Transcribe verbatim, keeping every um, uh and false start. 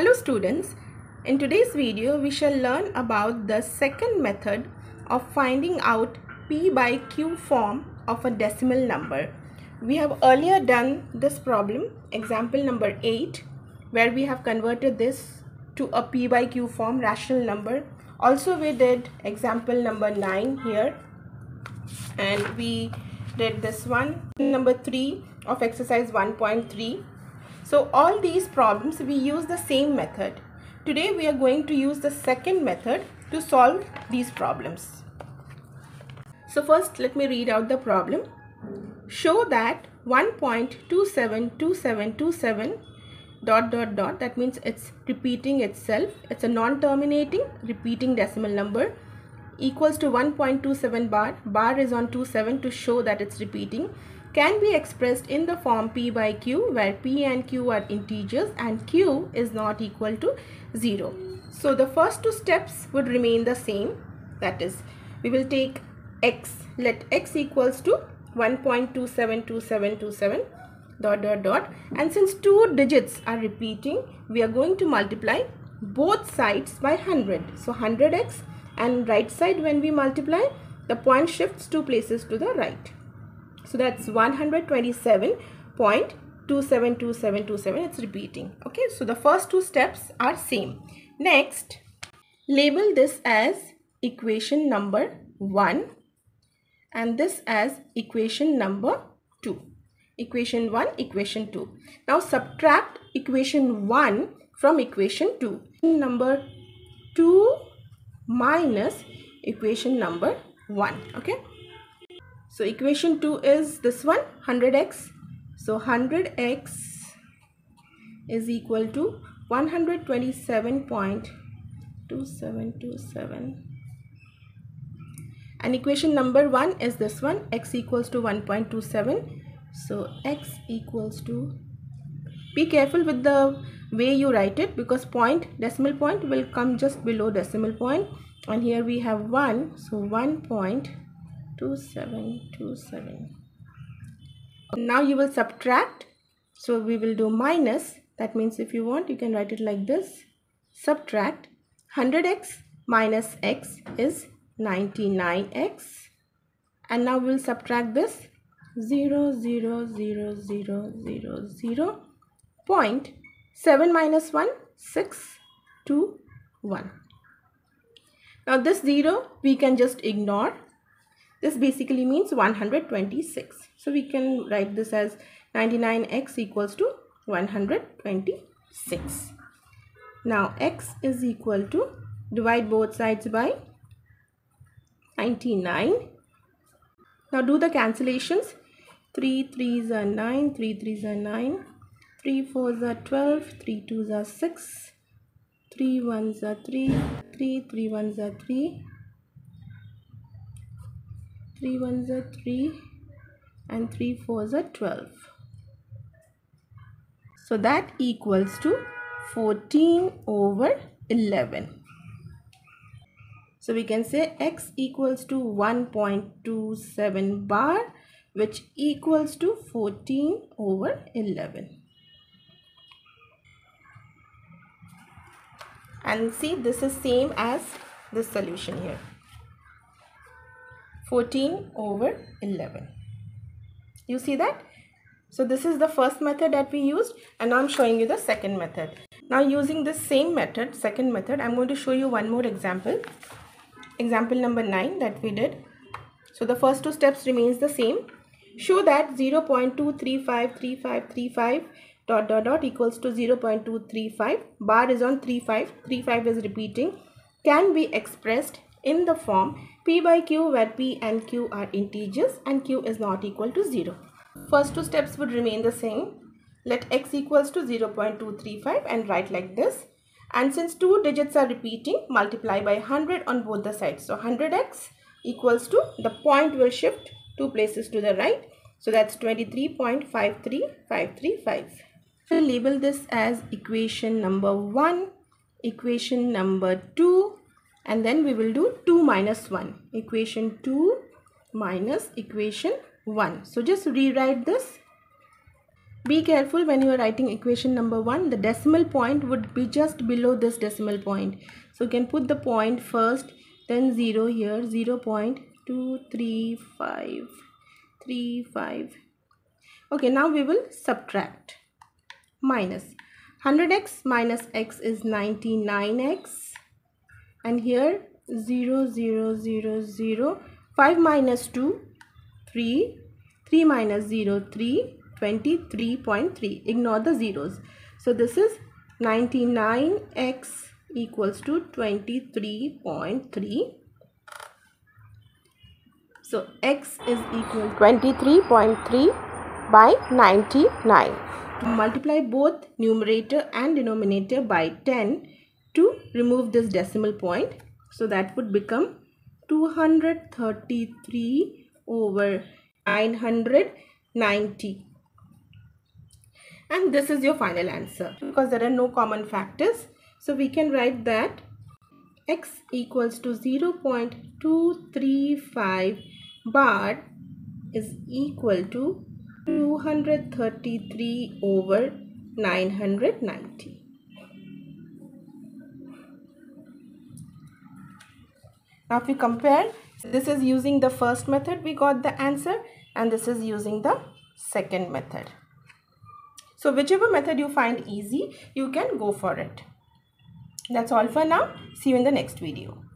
Hello students, in today's video we shall learn about the second method of finding out P by Q form of a decimal number. We have earlier done this problem, example number eight, where we have converted this to a P by Q form rational number. Also we did example number nine here, and we did this one, number three of exercise one point three. So all these problems we use the same method. Today we are going to use the second method to solve these problems. So first let me read out the problem. Show that one point two seven two seven two seven dot dot dot, that means it's repeating itself, it's a non-terminating repeating decimal number, equals to one point two seven bar, bar is on two seven to show that it's repeating, can be expressed in the form P by Q, where P and Q are integers and Q is not equal to zero. So the first two steps would remain the same, that is, we will take x, let x equals to one point two seven two seven two seven dot dot dot, and since two digits are repeating, we are going to multiply both sides by one hundred. So one hundred x, and right side when we multiply, the point shifts two places to the right. So that's one hundred twenty-seven point two seven two seven two seven, it's repeating. Okay, so the first two steps are same. Next, label this as equation number one and this as equation number two. Equation one, equation two. Now subtract equation one from equation two. Number two minus equation number one. Okay. So equation two is this one, one hundred x. So one hundred x is equal to one hundred twenty-seven point two seven two seven. And equation number one is this one, x equals to one point two seven. So x equals to, be careful with the way you write it, because point, decimal point will come just below decimal point. And here we have one, so one point two seven two seven. Now you will subtract, so we will do minus, that means if you want you can write it like this, subtract one hundred x minus x is ninety-nine x, and now we will subtract this zero zero zero zero zero zero point seven minus one, six two one. Now this zero we can just ignore. This basically means one hundred twenty-six. So we can write this as ninety-nine x equals to one hundred twenty-six. Now x is equal to, divide both sides by ninety-nine. Now do the cancellations. three threes are nine, three threes are nine, three fours are twelve, three twos are six, three ones are three, three three ones are three, three ones are three, and three fours are twelve. So that equals to fourteen over eleven. So we can say x equals to one point two seven bar, which equals to fourteen over eleven. And see, this is same as the solution here. fourteen over eleven. You see that? So this is the first method that we used, and now I'm showing you the second method. Now using this same method, second method, I'm going to show you one more example. Example number nine that we did. So the first two steps remains the same. Show that zero point two three five three five three five dot dot dot equals to zero point two three five. Bar is on three five. three five is repeating. Can be expressed in the form P by Q, where P and Q are integers and Q is not equal to zero. First two steps would remain the same. Let x equals to zero point two three five and write like this. And since two digits are repeating, multiply by one hundred on both the sides. So one hundred x equals to, the point will shift two places to the right. So that's twenty-three point five three five three five. So label this as equation number one, equation number two, and then we will do two minus one, equation two minus equation one. So just rewrite this. Be careful when you are writing equation number one. The decimal point would be just below this decimal point. So you can put the point first, then zero here, zero point two three five three five. Okay, now we will subtract. Minus one hundred x minus x is ninety-nine x, and here zero zero zero zero. five minus two, three. three minus zero, three. twenty-three point three. Ignore the zeros. So this is ninety-nine x equals to twenty-three point three. So x is equal to twenty-three point three by ninety-nine. Multiply both numerator and denominator by ten to remove this decimal point. So that would become two hundred thirty-three over nine hundred ninety. And this is your final answer, because there are no common factors. So we can write that x equals to zero point two three five bar is equal to two hundred thirty-three over nine hundred ninety. Now if we compare, this is using the first method, we got the answer, and this is using the second method. So whichever method you find easy, you can go for it. That's all for now. See you in the next video.